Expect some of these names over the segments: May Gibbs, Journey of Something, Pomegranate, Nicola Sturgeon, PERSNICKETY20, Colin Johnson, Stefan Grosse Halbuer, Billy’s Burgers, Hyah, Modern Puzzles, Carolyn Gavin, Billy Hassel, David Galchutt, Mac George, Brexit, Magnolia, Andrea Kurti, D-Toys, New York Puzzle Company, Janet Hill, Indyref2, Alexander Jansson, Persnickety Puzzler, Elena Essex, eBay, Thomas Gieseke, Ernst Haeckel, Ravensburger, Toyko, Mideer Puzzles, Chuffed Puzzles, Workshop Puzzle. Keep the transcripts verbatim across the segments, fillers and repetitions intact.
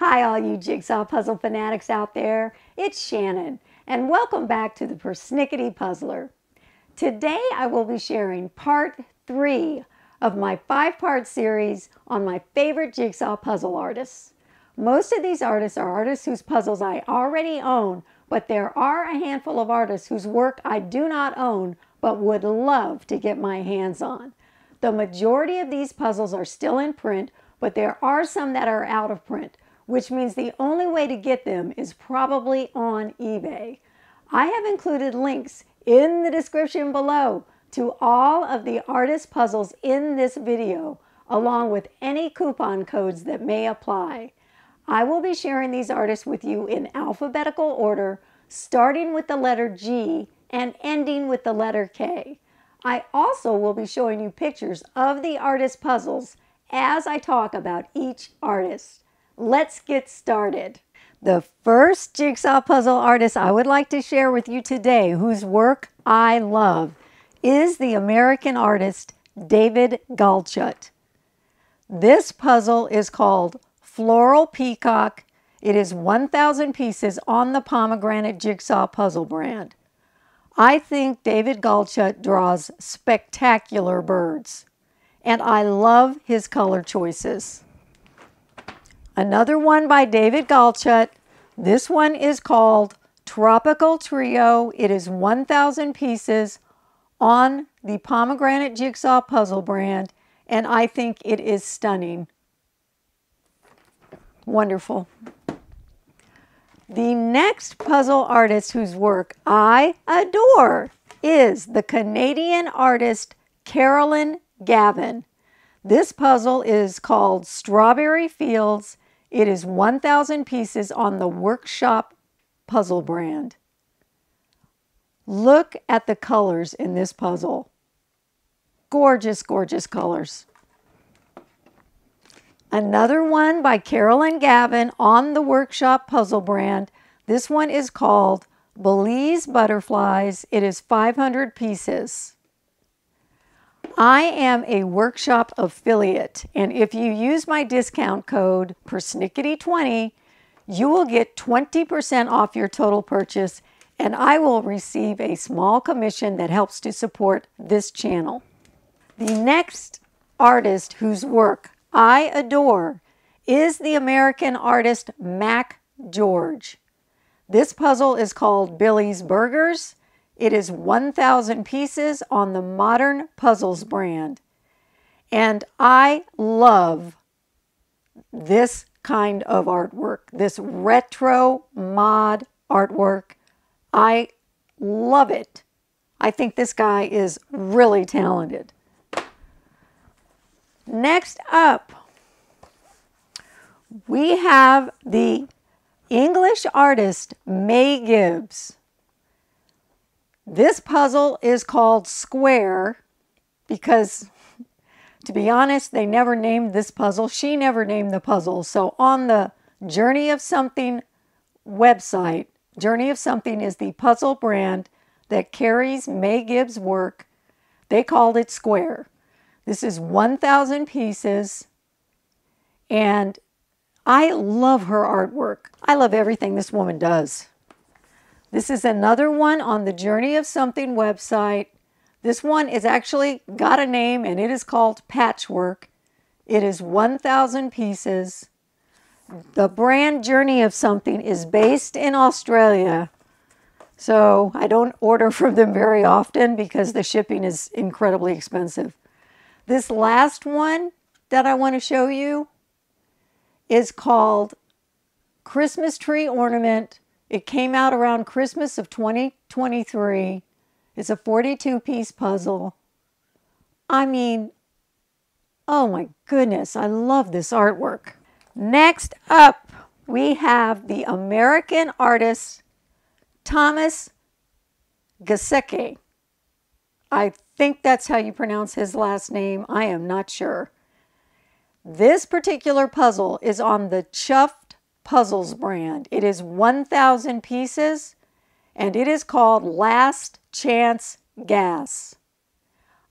Hi, all you jigsaw puzzle fanatics out there. It's Shannon, and welcome back to the Persnickety Puzzler. Today, I will be sharing part three of my five-part series on my favorite jigsaw puzzle artists. Most of these artists are artists whose puzzles I already own, but there are a handful of artists whose work I do not own, but would love to get my hands on. The majority of these puzzles are still in print, but there are some that are out of print, which means the only way to get them is probably on eBay. I have included links in the description below to all of the artist puzzles in this video, along with any coupon codes that may apply. I will be sharing these artists with you in alphabetical order, starting with the letter G and ending with the letter K. I also will be showing you pictures of the artist puzzles as I talk about each artist. Let's get started. The first jigsaw puzzle artist I would like to share with you today, whose work I love, is the American artist David Galchutt. This puzzle is called Floral Peacock. It is one thousand pieces on the Pomegranate Jigsaw Puzzle brand. I think David Galchutt draws spectacular birds, and I love his color choices. Another one by David Galchutt. This one is called Tropical Trio. It is one thousand pieces on the Pomegranate Jigsaw Puzzle brand, and I think it is stunning. Wonderful. The next puzzle artist whose work I adore is the Canadian artist Carolyn Gavin. This puzzle is called Strawberry Fields. It is one thousand pieces on the Workshop Puzzle brand. Look at the colors in this puzzle. Gorgeous, gorgeous colors. Another one by Carolyn Gavin on the Workshop Puzzle brand. This one is called Belize Butterflies. It is five hundred pieces. I am a Workshop affiliate, and if you use my discount code Persnickety twenty, you will get twenty percent off your total purchase, and I will receive a small commission that helps to support this channel. The next artist whose work I adore is the American artist Mac George. This puzzle is called Billy's Burgers. It is one thousand pieces on the Modern Puzzles brand. And I love this kind of artwork, this retro mod artwork. I love it. I think this guy is really talented. Next up, we have the English artist May Gibbs. This puzzle is called Square because, to be honest, they never named this puzzle. She never named the puzzle. So on the Journey of Something website, Journey of Something is the puzzle brand that carries May Gibbs' work. They called it Square. This is one thousand pieces, and I love her artwork. I love everything this woman does. This is another one on the Journey of Something website. This one is actually got a name, and it is called Patchwork. It is one thousand pieces. The brand Journey of Something is based in Australia, so I don't order from them very often because the shipping is incredibly expensive. This last one that I want to show you is called Christmas Tree Ornament. It came out around Christmas of twenty twenty-three. It's a forty-two piece puzzle. I mean, oh my goodness, I love this artwork. Next up, we have the American artist Thomas Gieseke. I think that's how you pronounce his last name. I am not sure. This particular puzzle is on the Chuffed Puzzles brand. It is one thousand pieces, and it is called Last Chance Gas.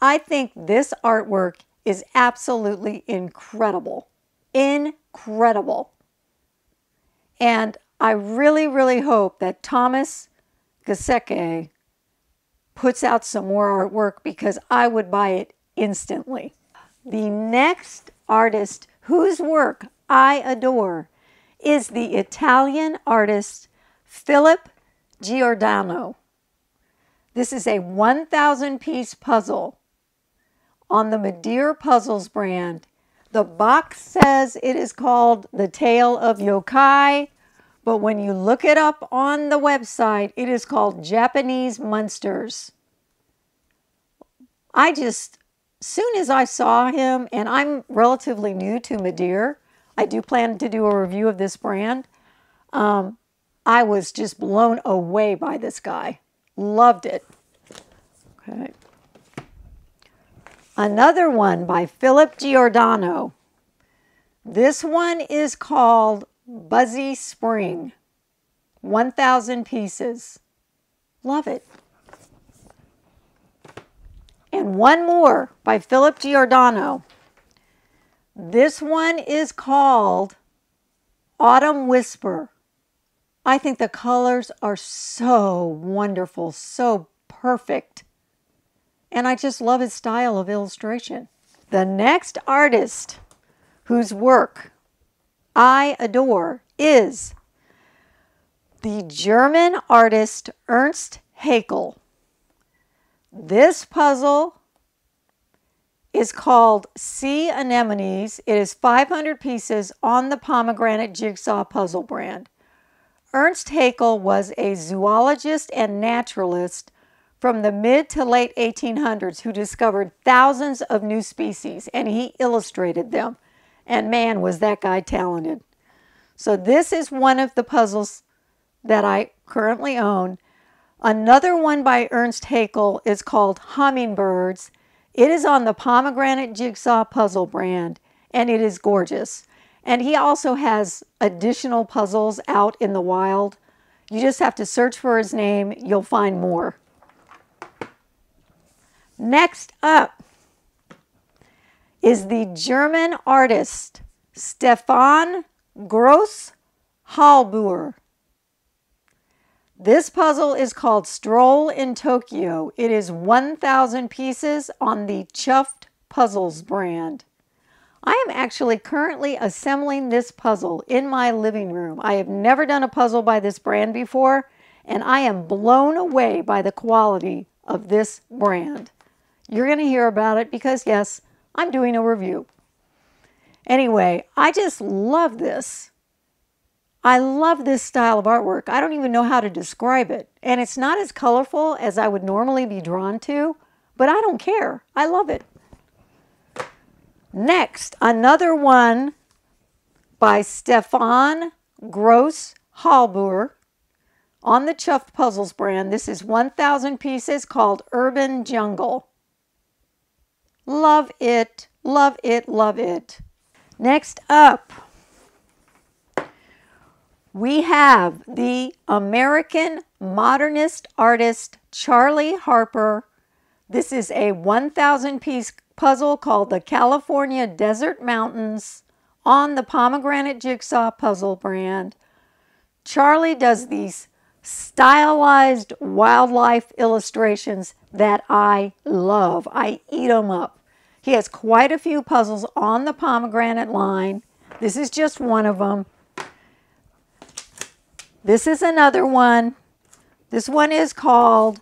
I think this artwork is absolutely incredible. Incredible. And I really, really hope that Thomas Gieseke puts out some more artwork, because I would buy it instantly. The next artist whose work I adore is the Italian artist Philip Giordano. This is a one thousand piece puzzle on the Mideer Puzzles brand. The box says it is called The Tale of Yokai, but when you look it up on the website, it is called Japanese Monsters. I just, soon as I saw him, and I'm relatively new to Mideer, I do plan to do a review of this brand, um, I was just blown away by this guy. Loved it. Okay. Another one by Philip Giordano. This one is called Buzzy Spring. one thousand pieces. Love it. And one more by Philip Giordano. This one is called Autumn Whisper. I think the colors are so wonderful, so perfect. And I just love his style of illustration. The next artist whose work I adore is the German artist Ernst Haeckel. This puzzle is called Sea Anemones. It is five hundred pieces on the Pomegranate Jigsaw Puzzle brand. Ernst Haeckel was a zoologist and naturalist from the mid to late eighteen hundreds who discovered thousands of new species, and he illustrated them. And man, was that guy talented. So this is one of the puzzles that I currently own. Another one by Ernst Haeckel is called Hummingbirds. It is on the Pomegranate Jigsaw Puzzle brand, and it is gorgeous. And he also has additional puzzles out in the wild. You just have to search for his name. You'll find more. Next up is the German artist Stefan Grosse Halbuer. This puzzle is called Stroll in Tokyo. It is one thousand pieces on the Chuffed Puzzles brand. I am actually currently assembling this puzzle in my living room. I have never done a puzzle by this brand before, and I am blown away by the quality of this brand. You're going to hear about it because, yes, I'm doing a review. Anyway, I just love this. I love this style of artwork. I don't even know how to describe it. And it's not as colorful as I would normally be drawn to, but I don't care. I love it. Next, another one by Stefan Grosse Halbuer on the Chuffed Puzzles brand. This is one thousand pieces called Urban Jungle. Love it, love it, love it. Next up, we have the American modernist artist Charley Harper. This is a one thousand piece puzzle called the California Desert Mountains on the Pomegranate Jigsaw Puzzle brand. Charley does these stylized wildlife illustrations that I love. I eat them up. He has quite a few puzzles on the Pomegranate line. This is just one of them. This is another one. This one is called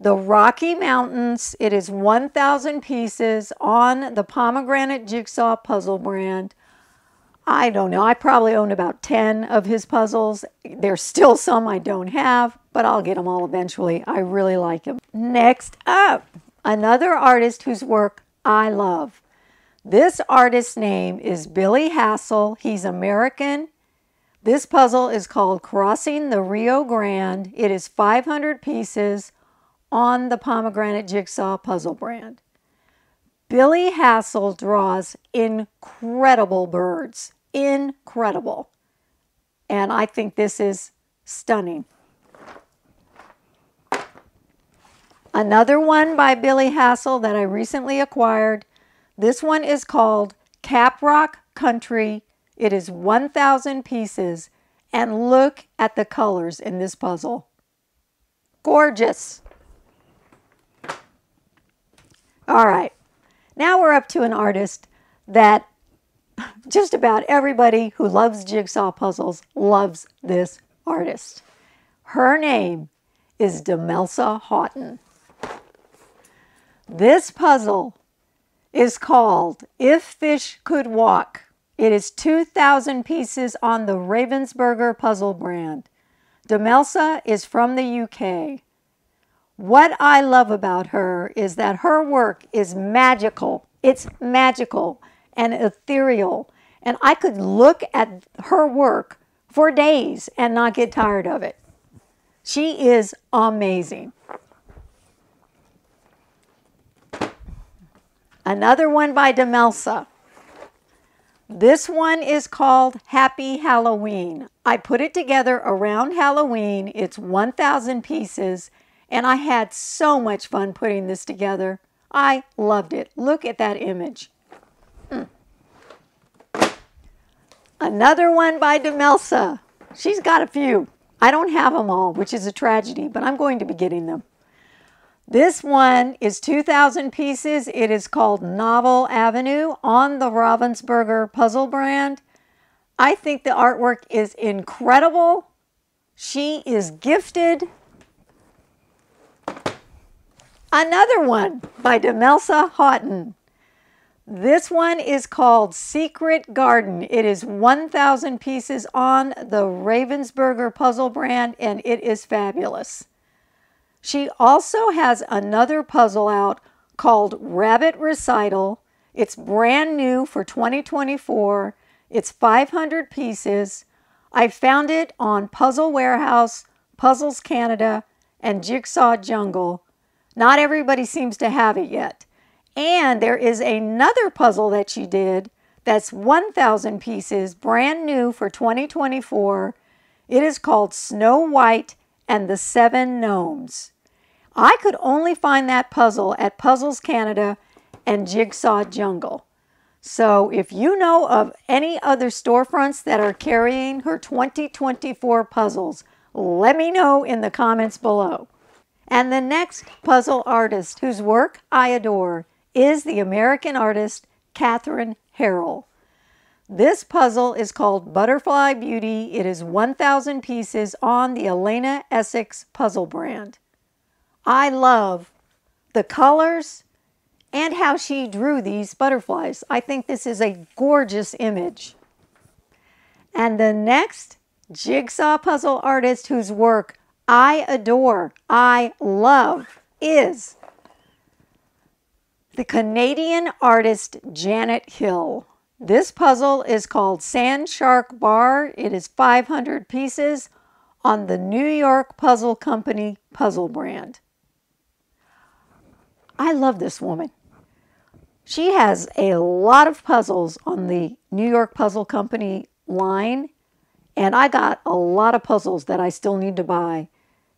The Rocky Mountains. It is one thousand pieces on the Pomegranate Jigsaw Puzzle brand. I don't know. I probably own about ten of his puzzles. There's still some I don't have, but I'll get them all eventually. I really like him. Next up, another artist whose work I love. This artist's name is Billy Hassel. He's American. This puzzle is called Crossing the Rio Grande. It is five hundred pieces. On the Pomegranate Jigsaw Puzzle brand. Billy Hassel draws incredible birds. Incredible. And I think this is stunning. Another one by Billy Hassel that I recently acquired. This one is called Caprock Country. It is one thousand pieces, and look at the colors in this puzzle. Gorgeous. All right, now we're up to an artist that just about everybody who loves jigsaw puzzles loves this artist. Her name is Demelsa Haughton. This puzzle is called If Fish Could Walk. It is two thousand pieces on the Ravensburger puzzle brand. Demelsa is from the U K. What I love about her is that her work is magical. It's magical and ethereal. And I could look at her work for days and not get tired of it. She is amazing. Another one by Demelsa. This one is called Happy Halloween. I put it together around Halloween. It's one thousand pieces, and I had so much fun putting this together. I loved it. Look at that image. Mm. Another one by Demelsa. She's got a few. I don't have them all, which is a tragedy, but I'm going to be getting them. This one is two thousand pieces. It is called Novel Avenue on the Ravensburger puzzle brand. I think the artwork is incredible. She is gifted. Another one by Demelsa Haughton. This one is called Secret Garden. It is one thousand pieces on the Ravensburger puzzle brand, and it is fabulous. She also has another puzzle out called Rabbit Recital. It's brand new for twenty twenty-four. It's five hundred pieces. I found it on Puzzle Warehouse, Puzzles Canada, and Jigsaw Jungle. Not everybody seems to have it yet. And there is another puzzle that she did that's one thousand pieces, brand new for twenty twenty-four. It is called Snow White and the Seven Gnomes. I could only find that puzzle at Puzzles Canada and Jigsaw Jungle. So if you know of any other storefronts that are carrying her twenty twenty-four puzzles, let me know in the comments below. And the next puzzle artist whose work I adore is the American artist Katherine Herrell. This puzzle is called Butterfly Beauty. It is one thousand pieces on the Elena Essex puzzle brand. I love the colors and how she drew these butterflies. I think this is a gorgeous image. And the next jigsaw puzzle artist whose work I adore, I love, is the Canadian artist Janet Hill. This puzzle is called Sand Shark Bar. It is five hundred pieces on the New York Puzzle Company puzzle brand. I love this woman. She has a lot of puzzles on the New York Puzzle Company line, and I got a lot of puzzles that I still need to buy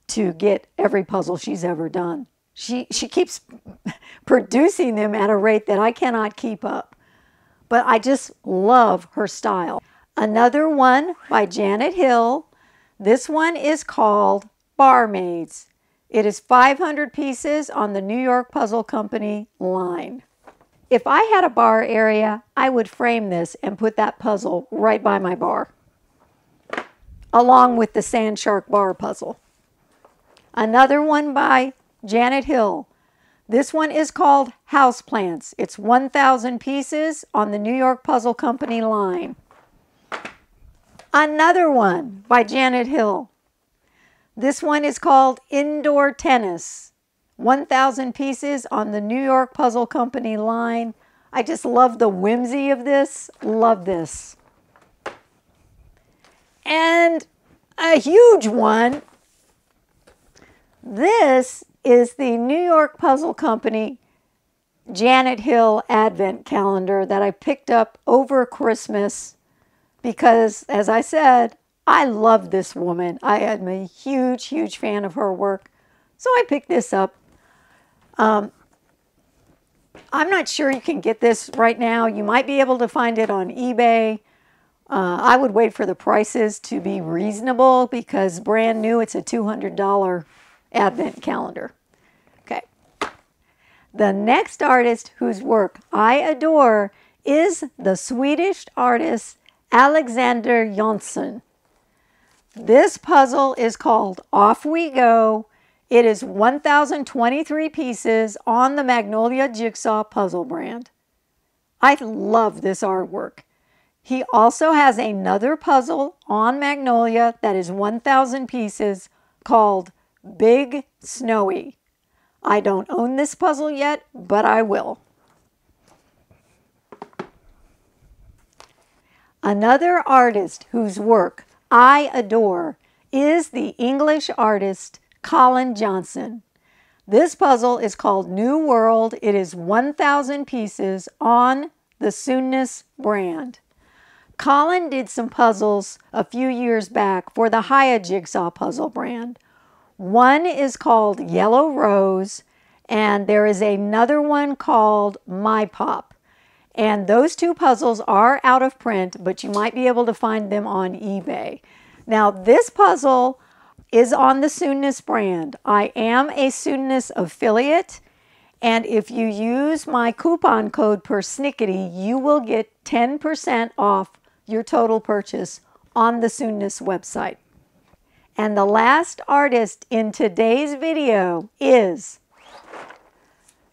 to get every puzzle she's ever done. She, she keeps producing them at a rate that I cannot keep up. But I just love her style. Another one by Janet Hill. This one is called Barmaids. It is five hundred pieces on the New York Puzzle Company line. If I had a bar area, I would frame this and put that puzzle right by my bar, along with the Sand Shark Bar puzzle. Another one by Janet Hill. This one is called Houseplants. It's one thousand pieces on the New York Puzzle Company line. Another one by Janet Hill. This one is called Indoor Tennis. one thousand pieces on the New York Puzzle Company line. I just love the whimsy of this. Love this. And a huge one. This is the New York Puzzle Company Janet Hill Advent Calendar that I picked up over Christmas because, as I said, I love this woman. I am a huge, huge fan of her work, so I picked this up. Um, I'm not sure you can get this right now. You might be able to find it on eBay. Uh, I would wait for the prices to be reasonable because brand new, it's a two hundred dollar advent calendar. Okay. The next artist whose work I adore is the Swedish artist Alexander Jansson. This puzzle is called Off We Go. It is one thousand twenty-three pieces on the Magnolia Jigsaw Puzzle brand. I love this artwork. He also has another puzzle on Magnolia that is one thousand pieces called Big Snowy. I don't own this puzzle yet, but I will. Another artist whose work I adore is the English artist Colin Johnson. This puzzle is called New World. It is one thousand pieces on the Soonness brand. Colin did some puzzles a few years back for the Hyah Jigsaw Puzzle brand. One is called Yellow Rose, and there is another one called My Pop. And those two puzzles are out of print, but you might be able to find them on eBay. Now, this puzzle is on the Soonness brand. I am a Soonness affiliate, and if you use my coupon code PERSNICKETY, you will get ten percent off your total purchase on the Soonness website. And the last artist in today's video is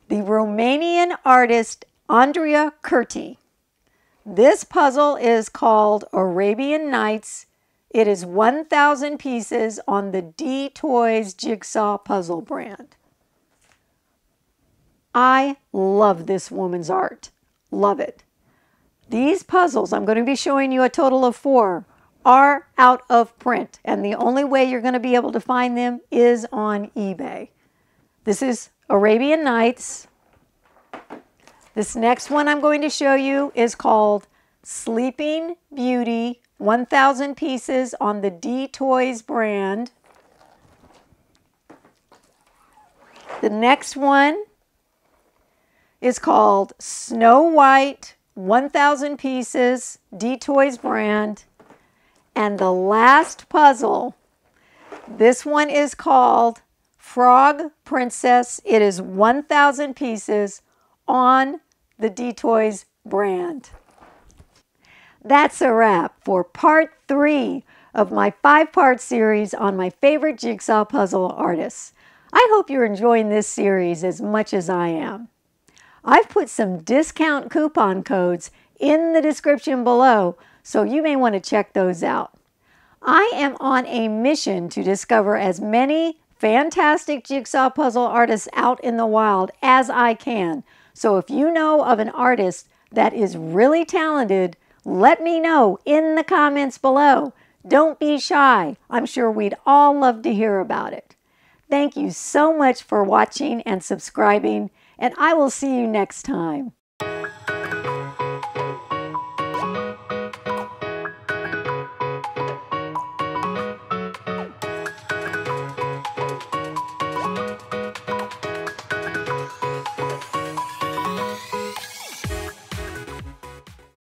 the Romanian artist Andrea Kurti. This puzzle is called Arabian Nights. It is one thousand pieces on the D-Toys Jigsaw Puzzle brand. I love this woman's art. Love it. These puzzles, I'm going to be showing you a total of four, are out of print. And the only way you're going to be able to find them is on eBay. This is Arabian Nights. This next one I'm going to show you is called Sleeping Beauty, one thousand pieces on the D-Toys brand. The next one is called Snow White, one thousand pieces, D-Toys brand. And the last puzzle, this one is called Frog Princess. It is one thousand pieces on the D-Toys brand. That's a wrap for part three of my five-part series on my favorite jigsaw puzzle artists. I hope you're enjoying this series as much as I am. I've put some discount coupon codes in the description below, so you may want to check those out. I am on a mission to discover as many fantastic jigsaw puzzle artists out in the wild as I can. So if you know of an artist that is really talented, let me know in the comments below. Don't be shy. I'm sure we'd all love to hear about it. Thank you so much for watching and subscribing. And I will see you next time.